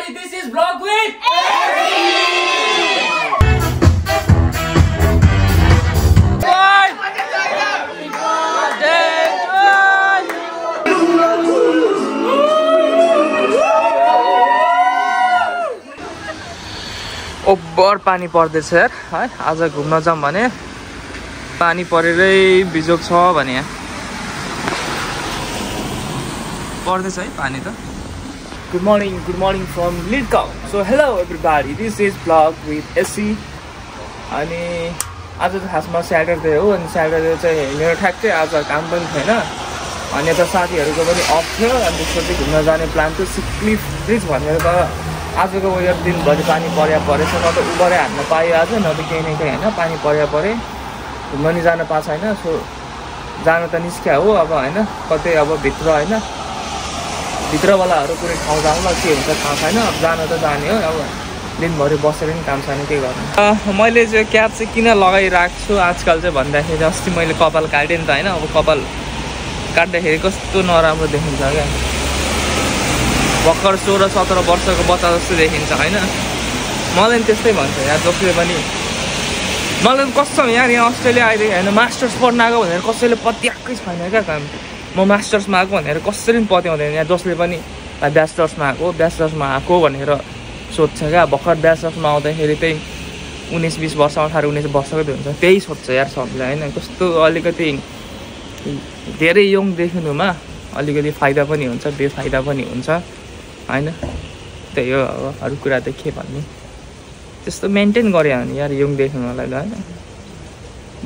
everybody, this is Vlog with AC. ओबर पानी पर्दैछ यार है आज घुम्न जाम भने पानी परेरै बिजोक छ भने पर्दैछ है पानी त. Good morning from Lidcombe. So hello everybody, this is Vlog with AC. And आज त खासमा Saturday हो अनि Saturday चाहिँ मेरो ठ्याक्कै आज काम पनि छैन अनि यता साथीहरुको पनि अफ थियो अनि त्यसपछि घुम्न जाने प्लान थियो सिक्लिफ ब्रिज भनेर त आजको वेदर दिनभरि पानी पर्या परेछ न त उबरै हान्न पाए आज न त केही न केही हैन पानी पर्या परे घुम्न नि जान पाछ हैन. सो जान त निस्क्या हो अब हैन कतै अब भित्र हैन भित्रवालाहरु कुनै ठाउँ जाउला के हुन्छ थाहा छैन अब जान त जाने हो अब दिनभरि बसेर नि काम छैन के गर्नु. मैले जो क्याप चाहिँ किन लगाइराख् छु आजकल चाहिँ भन्दाखेरि अस्ति मैले कपाल काटे नि त हैन अब कपाल काट्दाखेरि कस्तो नराम्रो देखिन्छ के भक्कर 16-17 वर्षको बच्चा जस्तो देखिन्छ हैन. मलाई नि त्यस्तै भन्छ यार जसले पनि मलाई कसम यार यहाँ अस्ट्रेलिया आइदे हैन मास्टर्स पढ्न आको भनेर कसैले पत्याकै छैन के काम. म मास्टर्समा आको भनेर कसरी पनि पत्याउँदैन यहाँ जसले पनि ब्याचलर्समा आको भनेर सोध्छ क्या भर्खर ब्याचलर्समा आउँदाखेरि त्यही 19-20 वर्ष 18-19 वर्षको हुन्छ त्यही सोध्छ यार सबले हैन. कस्तो अलिकति धेरै यङ देखिनुमा अलिकति फाइदा पनि हुन्छ बेफाइदा पनि हुन्छ हैन. त्यही हो अब अरु कुरा त के भन्नु त्यस्तो मेन्टेन गरे हो नि यार यङ देखिनुलाई ल हैन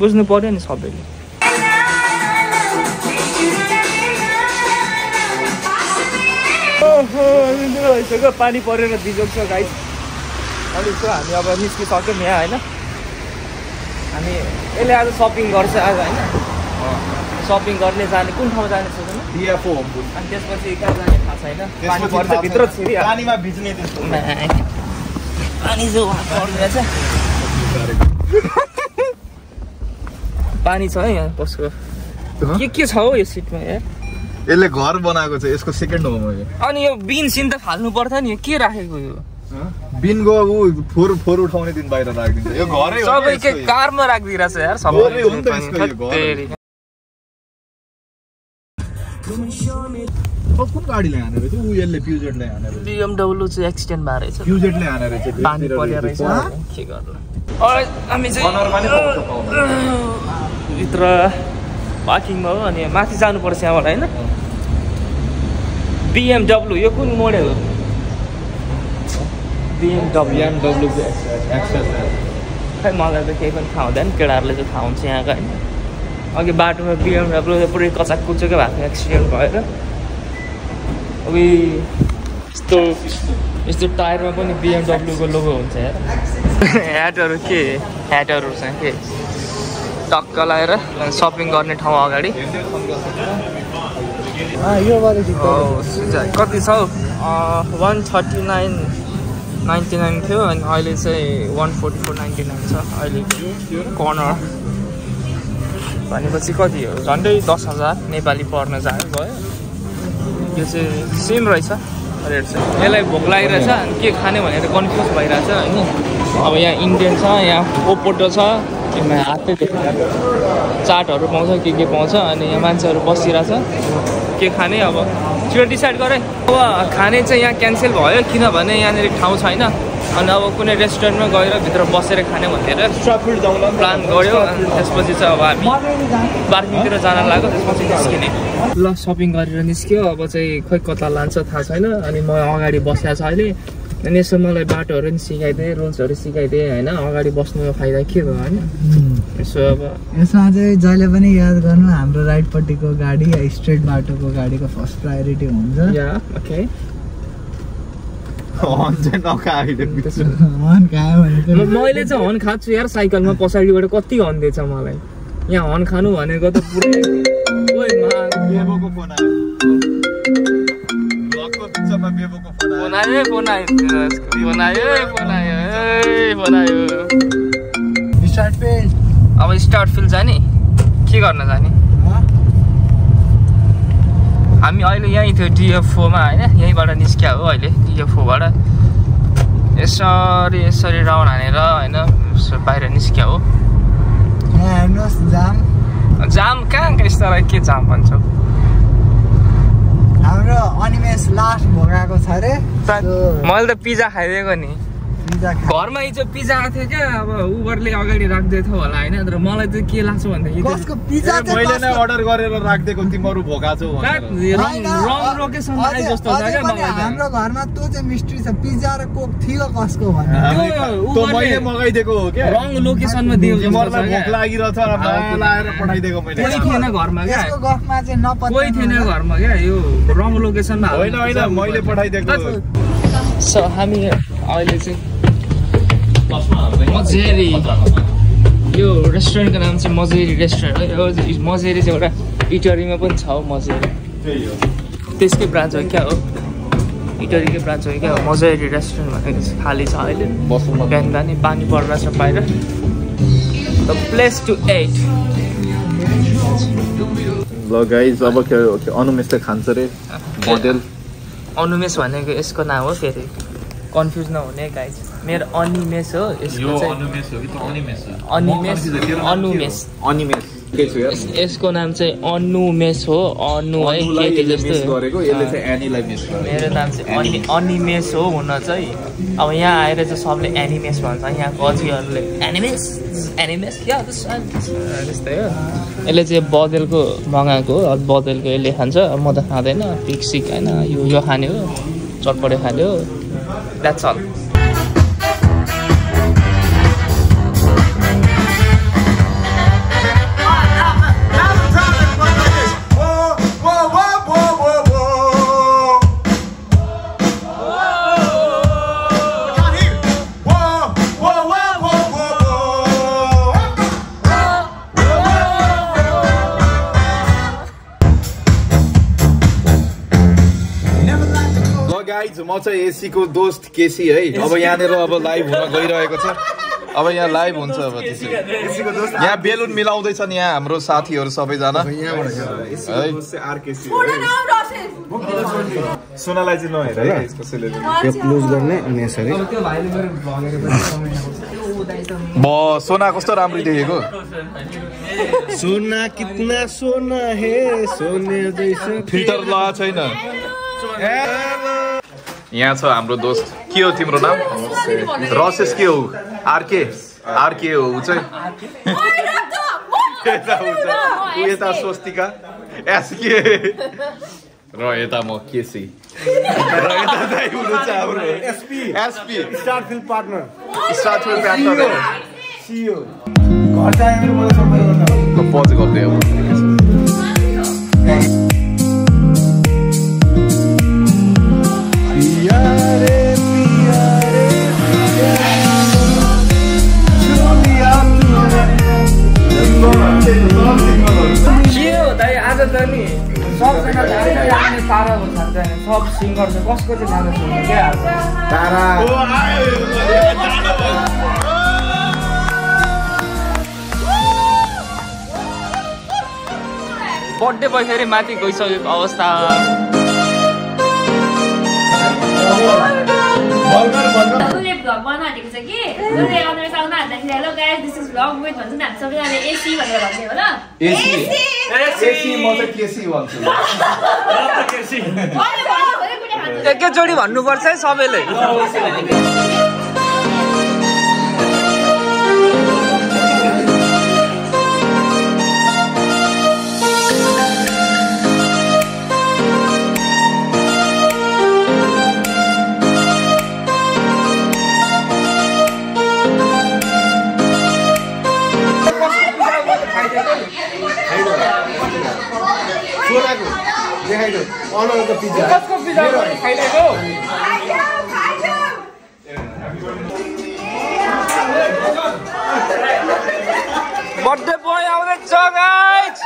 बुझ्नु पर्यो नि सबैले. ओहो पानी परेर बिजोक्छ गाइस अनि सो हामी अब निस्किसक्यौँ यहाँ हैन. हामी यसले आज शपिङ गर्छ आज हैन शपिङ गर्ने जाने कुन ठाउँ जाने छ नि बिआफो होम बुल अनि त्यसपछि कहाँ जाने थाहा छैन पानी पर्छ भित्र छिरी पानीमा भिज्ने त्यस्तो पानी जो पर्दैछ पानी छ है यहाँ कसको के छ हौ यो सिटमा यार यसले घर बनाएको छ यसको सेकेन्ड होम हो यो. अनि यो बिन सिन त फाल्नु पर्छ नि के राखेको यो बिन गो फोर उठाउने दिन बाहिर राखिदिन्छ यो घरै हो सबै के कारमा राखिदिराछ यार सबै हो नि त यसको यो घर. कुन गाडीले हाने रहेछ उ यसले प्युजेटले हाने रहेछ BMW चाहिँ एक्सिडेन्ट भएर छ प्युजेटले हाने रहेछ पानी परेर रहेछ के गर्नु. हामी चाहिँ अनरमा नि पाउँछ भित्र पार्किङमा हो अनि माथि जानुपर्छ यहाँबाट हैन. BMW यो कुन मोडल हो BMW एक्सेस खै मलाई त केही पनि थाहा हुँदैन केटाहरूले चाहिँ थाहा हुन्छ यहाँको हैन. अघि बाटोमा BMW पुरै कचाककुचुकै भएको एक्सिडेन्ट भएर अब यस्तो यस्तो टायरमा पनि BMW को लोगो हुन्छ यार ह्याटहरू के ह्याटहरू छ के टक्क लगाएर शपिङ गर्ने ठाउँ अगाडि कति छ 139.99 थियो अनि अहिले चाहिँ 144.99 छ अहिले कर्नर भनेपछि कति हो झन्डै 10,000 नेपाली पर्न जानु भयो. यो चाहिँ सेम रहेछ रेट चाहिँ यसलाई भोक लागिरहेछ अनि के खाने भनेर कन्फ्युज भइरहेछ हैन. अब यहाँ इन्डियन छ यहाँ ओपोटो छ यहाँ हातै चाटहरू पाउँछ के पाउँछ अनि यहाँ मान्छेहरू बसिरहेछ के खाने अब छिटो डिसाइड गरे. अब खाने चाहिँ यहाँ क्यान्सल भयो किनभने यहाँनिर ठाउँ छैन अनि अब कुनै रेस्टुरेन्टमा गएर भित्र बसेर खाने भनेर प्लान गऱ्यो अनि त्यसपछि चाहिँ अब हामी पार्किङतिर जान लाग्यो त्यसपछि निस्किने ल शपिङ गरेर निस्क्यो. अब चाहिँ खोइ कता लान्छ थाहा छैन अनि म अगाडि बसेको छ अहिले अनि यसो मलाई बाटोहरू नि सिकाइदिए रुल्सहरू सिकाइदिए हैन अगाडि बस्नुको फाइदा के भयो हैन. यसो अब यसो अझै जहिले पनि याद गर्नु हाम्रो राइटपट्टिको गाडी स्ट्रेट बाटोको गाडीको फर्स्ट प्रायोरिटी हुन्छ या ओके हर्न चाहिँ नखाइदिनु हर्न खायो भने मैले चाहिँ हर्न खाछु यार साइकलमा पछाडीबाट कति हर्न दिन्छ मलाई यहाँ हर्न खानु भनेको त पुरै ओइ माग बेबोको फोन आयो बेबोको फोन आयो स्टार्ट फिल. अब स्टार्ट फिल जाने के गर्न जाने हामी अहिले यही थियो DF4 मा हैन यहीबाट निस्क्या हो अहिले DF4 बाट यसरी यसरी राउन्ड हानेर हैन बाहिर निस्क्या हो हेर्नुस् जाम जाम कहाँ कस्तै के जाम भन्छौ हाम्रो अनिमेस लास्ट भगाको छ रे मैले त पिज्जा खाइदिएको नि पिज्जा घरमा हिजो पिज्जा आथे के अब उबरले अगाडि राख्दै थियो होला हैन तर मलाई त के लाग्छ भन्दा कसको पिज्जा चाहिँ मैले नै अर्डर गरेर राख्देको तिमीहरु भगाछौ भनेर रङ लोकेसन आइ जस्तो छ के मलाई हाम्रो घरमा त चाहिँ मिस्ट्री छ पिज्जा र कोक थियो कसको भन्ने त मैले मगाइदिएको हो के रङ लोकेसनमा दिएको छ मलाई भोक लागिरछ र लाएर पठाइदिएको मैले कोही थिएन घरमा के यसको गफमा चाहिँ नपत्ता कोही थिएन घरमा के यो रङ लोकेसनमा हैन हैन मैले पठाइदिएको सो हामी अहिले चाहिँ मजेरी यो रेस्टुरेन्ट को नाम चाहिँ मजेरी रेस्टुरेन्ट हो मजेरी चाहिँ एउटा इटरी मा पनि छ मजेरी त्यही हो त्यसकै ब्रान्च हो के हो इटरी के ब्रान्च हो के हो मजेरी रेस्टुरेन्ट भनेको खाली छ अहिले बस्नु बिहान पनि पानी पर्न छ बाहिर द प्लेस टु ईट लो गाइस अब के अनुमेसले खान्छ रे बोतल अनुमेस भनेको यसको नाम हो फेरि कन्फ्युज नहुने गाइस मेरो अनिमेस हो यसको चाहिँ अनुमेस हो कि त अनिमेस अनिमेस अनुमेस अनिमेस के छ यार यसको नाम चाहिँ अनुमेस हो अनु है केटी जस्तो गरेको यसले चाहिँ एनीलाई मिस गर्यो मेरो नाम चाहिँ अनिमेस हो हुन चाहिँ अब यहाँ आएर चाहिँ सबले एनिमेस भन्छ यहाँ गजीहरुले एनिमेस एनिमेस क्या त्यस्तै हो यसले चाहिँ बदलको मगाएको हो बदलको यसले खान्छ म त खाँदैन पिक्सिक हैन यो खाने हो चटपटे खाने हो That's all. म चाहिँ एसी को दोस्त केसी है अब यहाँनेर अब लाइभ हुन गइरहेको छ अब यहाँ लाइभ हुन्छ अब त्यसै एसी को दोस्त यहाँ बेलुन मिलाउँदै छन् यहाँ हाम्रो साथीहरु सबै जना यहाँबाट एसी को दोस्त चाहिँ आर केसी सुनालाई चाहिँ नहेर है कसैले यो क्लोज गर्ने अनि यसरी ब सोना कस्तो राम्रो देखेको सोना कितना सोना है सोने जैसा फिल्टर लगा छैन यहाँ छ हाम्रो दोस्त के हो तिम्रो नाम रसेस के हो आरके हो उ चाहिँ यता स्वस्तिका एसके र यता म केसी र यता दाइ हुनुहुन्छ हाम्रो एसपी स्टारफिल्ड पार्टनर सीईओ घर चाहिँ मलाई सबै गर्न पज गर्ने हो Top singer se kos koi naam hai kya? Tara. Birthday boy here, mati koi sa avastha. Today vlog bana dikha ki. Today aur sauna hai. Hello guys, this is vlog with AC AC mota KC KC. एक जोडी भन्नु पर्छ है सबैले Birthday boy out of the jungle, guys!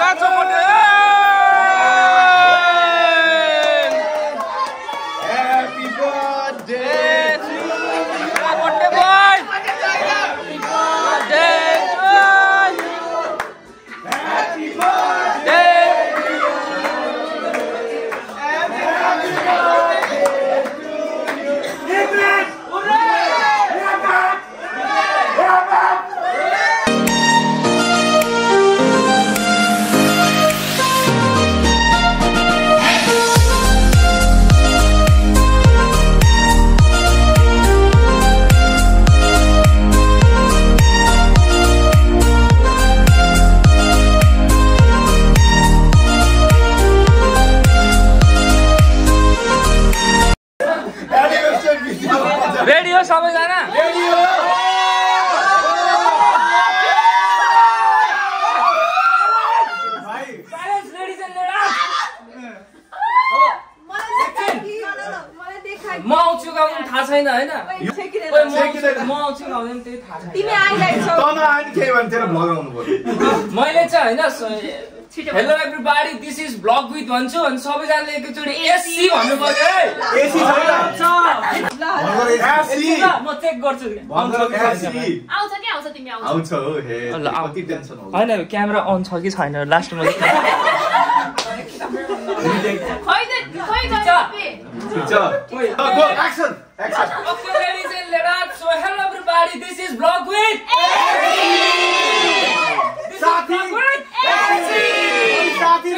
That's what it is! Happy birthday to you! Birthday boy! Happy birthday to you! Happy birthday to you! Ready ho sabhaijana? Ready ho! Silence, ladies and ladies. Hello everybody, this is Vlog with Vancho and Sabhaijana ekachoti AC bhannu paryo. AC check Happy Party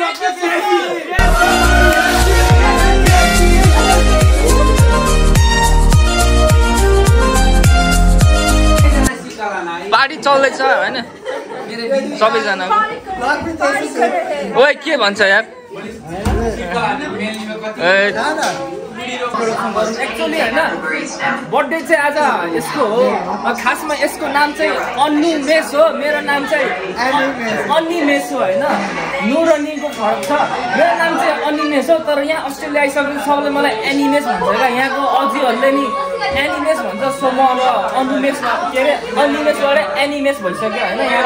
चल्दैछ हैन सबैजना ओइ के भन्छ यार actually हैन birthday चाहिँ आज यसको हो खासमा यसको नाम चाहिँ अन्नी मेस हो मेरो नाम चाहिँ अन्नी मेस हो हैन नो र नीको फरक छ मेरो नाम चाहिँ अन्नी मेस हो तर यहाँ अस्ट्रेलिया आइसकेपछि सबैले मलाई एनिमेस भन्छ र यहाँको अजीहरुले नि एनिमेस भन्छ सो म अब अन्नी मेस के रे अन्नी मेसबाट एनिमेस भइसक्यो हैन यहाँ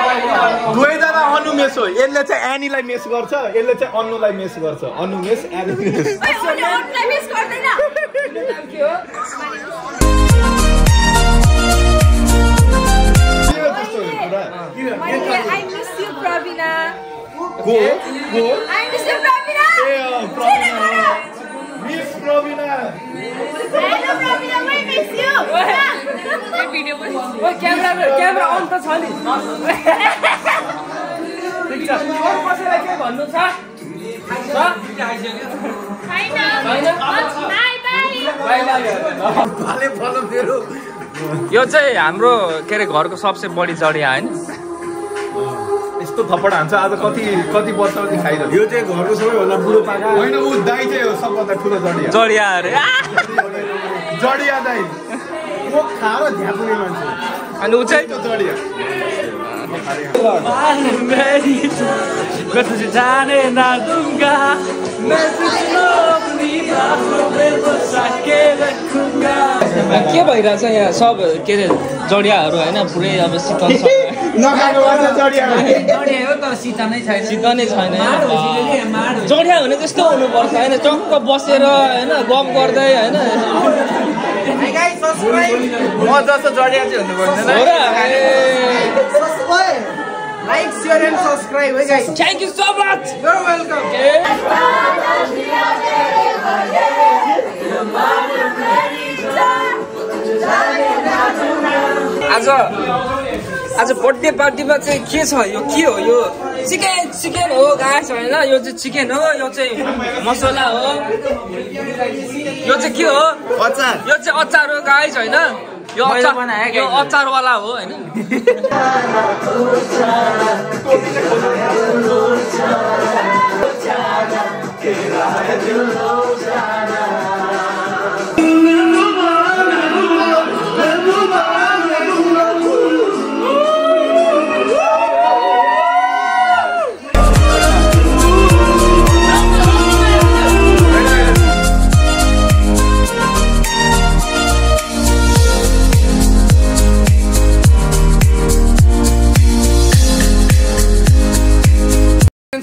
दुईजना अन्नी मेस हो यसले चाहिँ एनीलाई मेस गर्छ यसले चाहिँ अन्नुलाई मेस गर्छ अन्नी मेस एनिमेस अन्नुलाई मेस गर्दैन Thank you. I miss you, Pravina. Go, go. I miss you, Pravina. Yeah, Pravina. Miss Pravina. Hello, Pravina. I miss you. What camera on the solid? What यो चाहिँ हाम्रो के रे घरको सबसे बढी जडिया हैन यस्तो थपड हान्छ आज कति कति वर्षदेखि खाइरहेको यो चाहिँ घरको सबैभन्दा बुढो पाका हैन उ दाइ चाहिँ हो सबभन्दा ठूलो जडिया जडिया रे जडिया दाइ उ खाएर झ्यापुने मान्छे अनि उ चाहिँ जडिया गर्छ जाने ना दुंगा मैं तुझको के भइरा छ यहाँ सब के रे जडियाहरु हैन पुरै अब शीतल छ नखाको वाला जडिया जडिया हो तर शीतल नै छैन जडिया हुने त्यस्तो हुनु पर्छ हैन टक्क बसेर हैन गफ गर्दै हैन म जस्तो जडिया चाहिँ हुनु पर्दैन लाइक शेयर एन्ड सब्स्क्राइब है guys thank you so much you are welcome आज बर्थडे पार्टीमा चाहिँ के छ यो के हो यो चिकन हो गाइस हैन यो चाहिँ चिकन हो यो चाहिँ मसला हो यो चाहिँ के हो अचार यो चाहिँ अचार हो गाइस हैन यो अचार वाला हो हैन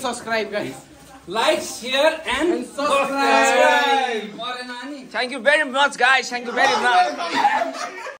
Subscribe guys like share and subscribe. Thank you very much guys, thank you very much.